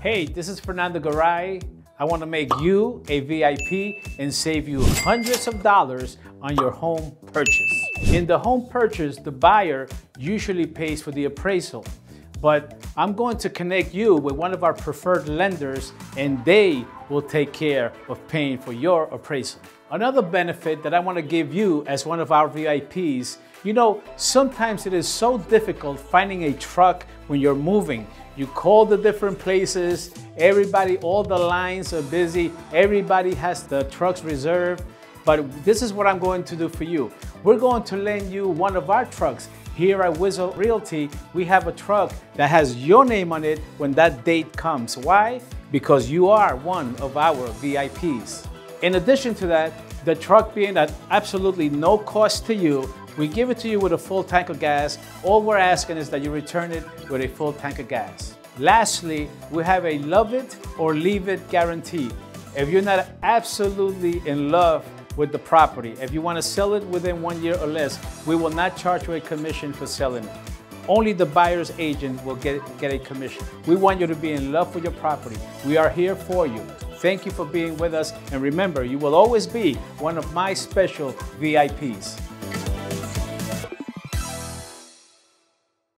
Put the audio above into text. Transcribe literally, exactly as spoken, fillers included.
Hey, this is Fernando Garay. I want to make you a V I P and save you hundreds of dollars on your home purchase. In the home purchase, the buyer usually pays for the appraisal, but I'm going to connect you with one of our preferred lenders and they will take care of paying for your appraisal. Another benefit that I want to give you as one of our V I Ps, you know, sometimes it is so difficult finding a truck when you're moving. You call the different places, everybody, all the lines are busy, everybody has the trucks reserved, but this is what I'm going to do for you. We're going to lend you one of our trucks. Here at Whissel Realty, we have a truck that has your name on it when that date comes. Why? Because you are one of our V I Ps. In addition to that, the truck being at absolutely no cost to you, we give it to you with a full tank of gas. All we're asking is that you return it with a full tank of gas. Lastly, we have a love it or leave it guarantee. If you're not absolutely in love with the property, if you want to sell it within one year or less, we will not charge you a commission for selling it. Only the buyer's agent will get, get a commission. We want you to be in love with your property. We are here for you. Thank you for being with us. And remember, you will always be one of my special V I Ps.